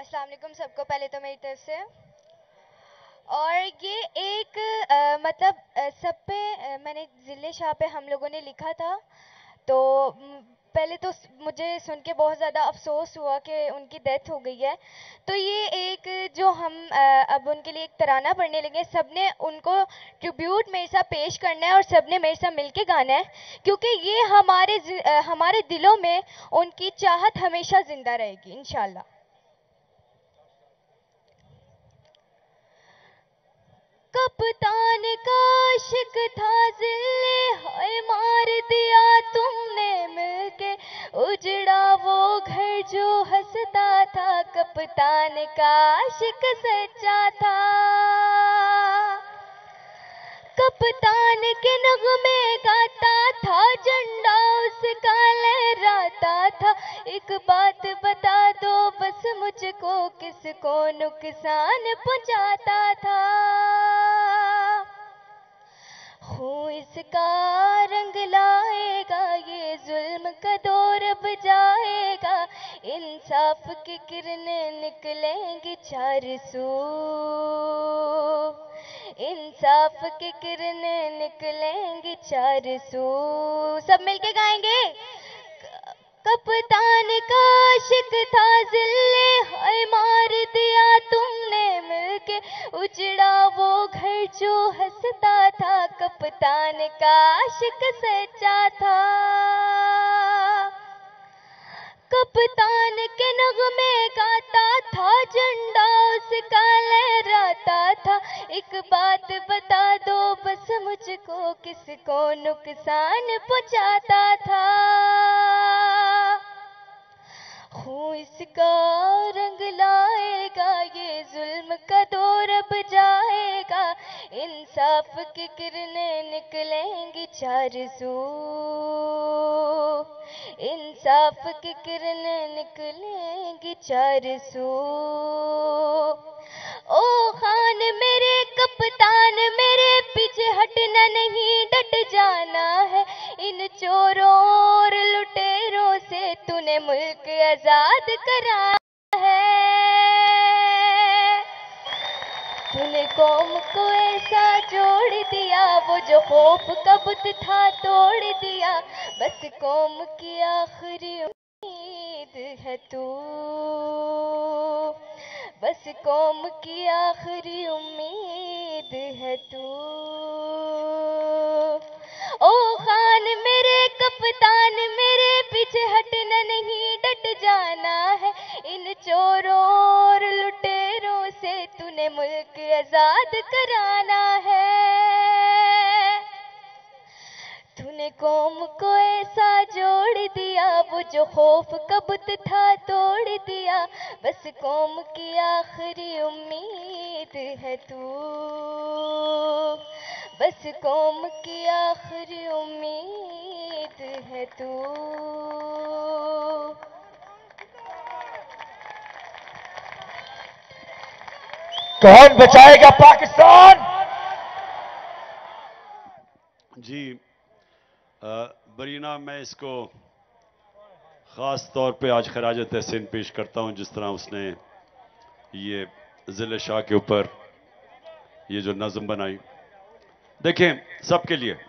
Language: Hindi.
अस्सलाम वालेकुम सबको, पहले तो मेरी तरफ से। और ये एक सब पे मैंने ज़िले शाह पे हम लोगों ने लिखा था। तो पहले तो मुझे सुन के बहुत ज़्यादा अफसोस हुआ कि उनकी डेथ हो गई है। तो ये एक जो हम अब उनके लिए एक तराना पढ़ने लगे, सब ने उनको ट्रिब्यूट मेरे साथ पेश करना है और सब ने मेरे साथ मिल के गाना है, क्योंकि ये हमारे दिलों में उनकी चाहत हमेशा ज़िंदा रहेगी इंशाल्लाह। कप्तान का आशिक था ज़िल्ले, हाय मार दिया तुमने मिलके उजड़ा वो घर जो हंसता था। कप्तान का आशिक सच्चा था, कप्तान के नगमे गाता था, झंडा उसका लहराता था। एक बात बता दो बस मुझको, किसको नुकसान पहुंचाता था। हूँ इसका रंग लाएगा, ये जुल्म का दौर अब जाएगा, इंसाफ की किरणें निकलेंगी चार सू, इंसाफ की किरणें निकलेंगी चार सू। सब मिलके गाएंगे। कप्तान का आशिक था ज़िल्ले, हाय मार दिया तुमने मिलके उजड़ा वो घर जो हंसता था। कप्तान का आशिक सच्चा था, कप्तान के नगमे गाता था, झंडा उसका लहराता था। एक बात बता दो बस मुझको, किसको नुकसान पहुंचाता था। हूँ इसका रंग लाएगा, ये जुल्म का दौर अब जाएगा, इंसाफ की किरणें निकलेंगी चार सू, इंसाफ की किरणें निकलेंगी चार सू। ओ खान मेरे कप्तान मेरे, पीछे हटना नहीं डट जाना है, इन चोरों और लुटेरों से तूने मुल्क आजाद करा है। तूने कौम को ऐसा जोड़ दिया, वो जो खौफ का बुत था तोड़ दिया, बस कौम की आखिरी उम्मीद है तू, बस कौम की आखिरी उम्मीद है तू। ओ खान मेरे कप्तान मेरे, पीछे हटना नहीं डट जाना है, इन चोरों और लुटेरों से तूने मुल्क आजाद कराना है। तूने कौम को ऐसा जोड़ दिया, वो जो खौफ का बुत था तोड़ दिया, बस कौम की आखिरी उम्मीद है तू, बस कौम की आखिरी उम्मीद है तू। कौन बचाएगा पाकिस्तान? जी बरीना, मैं इसको खास तौर पे आज खराज तहसीन पेश करता हूं, जिस तरह उसने ये ज़िले शाह के ऊपर ये जो नज़म बनाई। देखें सबके लिए